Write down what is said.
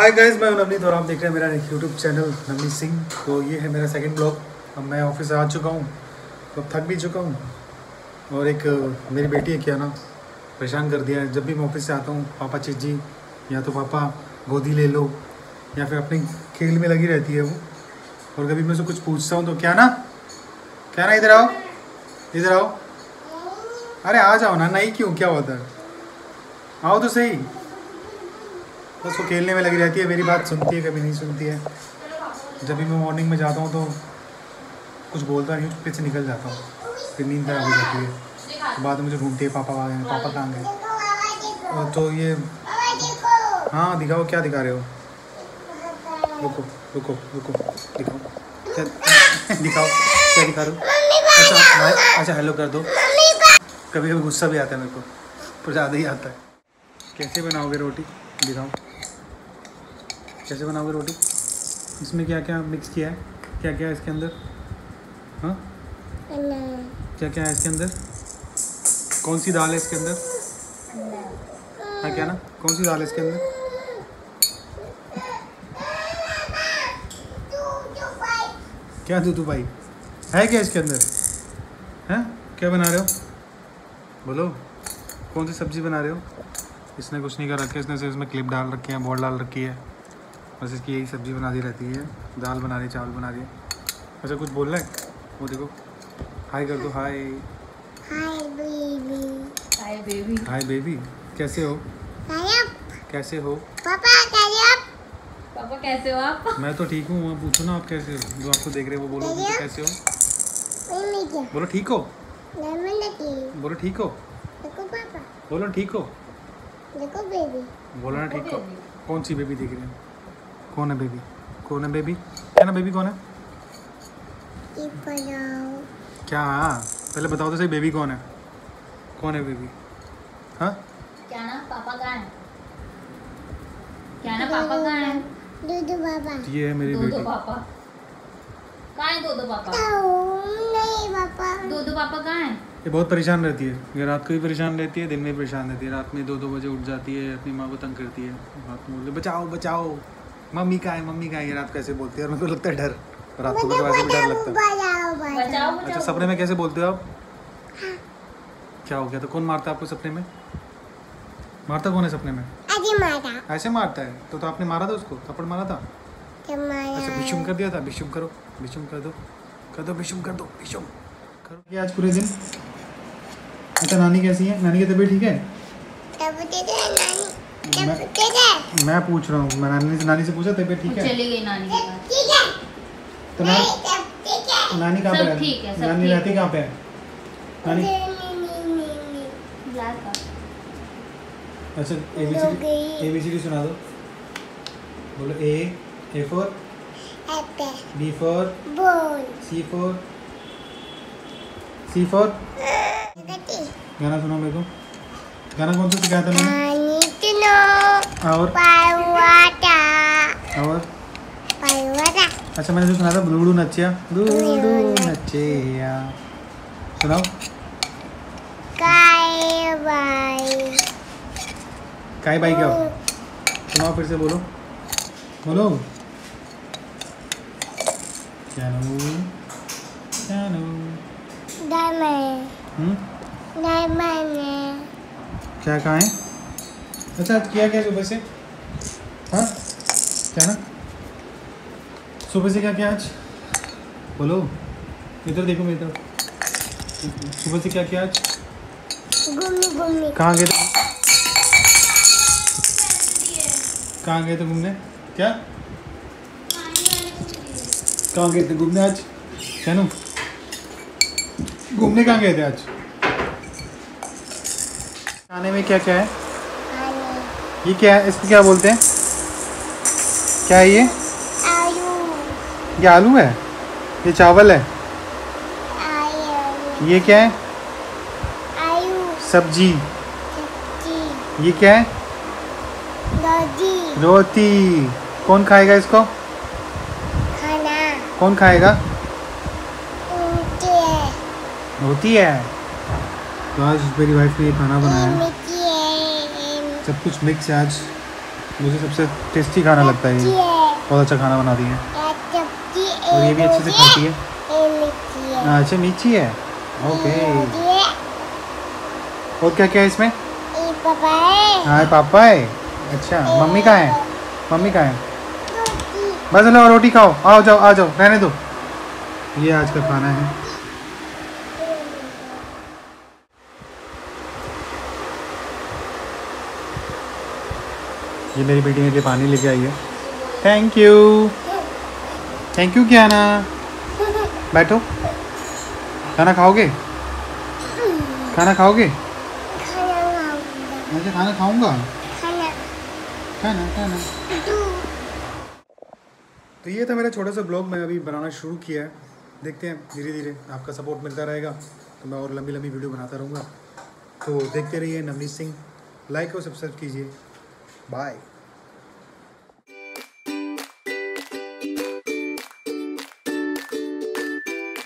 Hi guys, मैं नवनीत और आप देख रहे हैं मेरा यूट्यूब चैनल नवनीत सिंह। तो ये है मेरा सेकंड ब्लॉग। अब मैं ऑफिस आ चुका हूँ, तो थक भी चुका हूँ। और एक मेरी बेटी है क्या ना, परेशान कर दिया है। जब भी मैं ऑफिस से आता हूँ पापा चिज्जी या तो पापा गोदी ले लो या फिर अपने खेल में लगी रहती है वो। और कभी मैं उसे कुछ पूछता हूँ तो क्या ना इधर आओ, अरे आ जाओ ना, नहीं क्यों, क्या होता है, आओ तो सही। बस वो खेलने में लगी रहती है, मेरी बात सुनती है कभी नहीं सुनती है। जब भी मैं मॉर्निंग में जाता हूँ तो कुछ बोलता नहीं, चुपके से निकल जाता हूँ, फिर नींद खराब हो जाती है। तो बाद में मुझे ढूंढती है, पापा आ गए, पापा कहाँ गए। तो ये हाँ दिखाओ, क्या दिखा रहे हो, रुको दिखाओ, क्या दिखा रहे हो। अच्छा हेलो कर दो। कभी कभी गुस्सा भी आता है मेरे को, पर ज़्यादा ही आता है। कैसे बनाओगे रोटी दिखाओ, कैसे बनाओगे रोटी, इसमें क्या क्या मिक्स किया है, क्या क्या है इसके अंदर, हाँ क्या क्या है इसके अंदर, कौन सी दाल है इसके अंदर, हाँ क्या ना, कौन सी दाल है इसके अंदर। क्या दूधू भाई है क्या इसके अंदर, हैं क्या बना रहे हो, बोलो कौन सी सब्जी बना रहे हो। इसने कुछ नहीं कर रखा है, इसने सिर्फ इसमें क्लिप डाल रखी है, बॉल डाल रखी है, बस इसकी यही सब्ज़ी बना दी रहती है, दाल बना रही है, चावल बना रही है। अच्छा कुछ बोल रहा है वो, देखो हाय कर दो, हाय हाय बेबी, कैसे हो, कैसे हो पापा, कैसे हो आप। मैं तो ठीक हूँ, वहाँ पूछो ना आप कैसे हो, जो आपको देख रहे हो वो बोलो कैसे हो, बोलो ठीक हो, बोलो ठीक हो, बोलो ठीक हो, देखो बेबी बोलो ना, ठीक हो। कौन सी बेबी देख रहे हैं, कौन है बेबी, कौन है बेबी, क्या ना बेबी कौन है, क्या पहले बताओ तो सही, बेबी कौन है, कौन है बेबी, हाँ क्या ना पापा कहाँ है, क्या ना पापा कहाँ है, दूधू पापा, ये है मेरी बेटी, दूधू पापा कहाँ है, दूधू पापा नहीं, पापा दूधू पापा कहाँ है। ये बहुत परेशान रहती है, ये रात को भी परेशान रहती है, दिन में भी परेशान रहती है। रात में 2-2 बजे उठ जाती है, अपनी माँ को तंग करती है, रात में बोलती है बचाओ बचाओ, मम्मी का है मम्मी का है, ये रात कैसे बोलती है। और मेरे को लगता है डर, रात को भी डर लगता है। अच्छा सपने में कैसे बोलते हो आप, क्या हो गया, तो कौन मारता है आपको सपने में, मारता कौन है सपने में, ऐसे मारता है, तो आपने मारा था उसको, थप्पड़ मारा था, अच्छा बिशुम कर दिया था, बिशुम करो, बिशुम कर दो, कर दो बिशुम, कर दो बिशुम करोगे आज पूरे दिन। अच्छा नानी कैसी है, नानी की तबीयत ठीक है, मैं पूछ रहा हूँ, मैं नानी से पूछा तबीयत ठीक है, चली गई नानी के पास, तो नानी कहाँ पे है, नानी रहती कहाँ पे है, नानी अच्छा एबीसीडी सुना दो, बोलो A for apple, B for ball, C for गाना सुनो मेरे को, गाना कौन सा सिखाया था मैंने, और अच्छा मैंने जो सुना था गुलगुलू नचिया, गुलगुलू नचिया सुनाओ, काय बाई क्या हो, सुनाओ फिर से, बोलो बोलो, जानू क्या कहा है, अच्छा किया क्या सुबह से, हाँ क्या ना सुबह से क्या किया आज, बोलो इधर देखो मेरे तरफ, सुबह से क्या किया आज, कहाँ गए थे घूमने, क्या कहाँ गए थे घूमने आज, क्या ना घूमने कहाँ गए थे आज। खाने में क्या क्या है, ये क्या है, इसको क्या बोलते हैं, क्या है ये, आलू, ये आलू है, ये चावल है, ये क्या है, सब्जी, ये क्या है, रोटी। कौन खाएगा इसको, खाना कौन खाएगा, रोटी है। तो आज मेरी वाइफ ने ये खाना बनाया, सब कुछ मिक्स है आज, मुझे सबसे टेस्टी खाना लगता है ये, बहुत अच्छा खाना बनाती है और ये भी अच्छे से खाती है। अच्छा मीठी है, ओके। और क्या क्या है इसमें? हाँ पापा है, अच्छा मम्मी कहाँ है? मम्मी कहाँ है? बस लो रोटी खाओ, आओ जाओ आ जाओ, रहने दो। ये आज का खाना है। ये मेरी बेटी मेरे लिए पानी लेके आई है। Thank you, thank you. क्या ना, बैठो। खाना खाओगे? खाना खाओगे? मुझे खाना खाऊंगा। खाना खाना। तो ये था मेरा छोटा सा ब्लॉग, मैं अभी बनाना शुरू किया है। देखते हैं धीरे धीरे, आपका सपोर्ट मिलता रहेगा तो मैं और लंबी लंबी वीडियो बनाता रहूँगा। तो देखते रहिए नवनीत सिंह, लाइक और सब्सक्राइब कीजिए। बाय।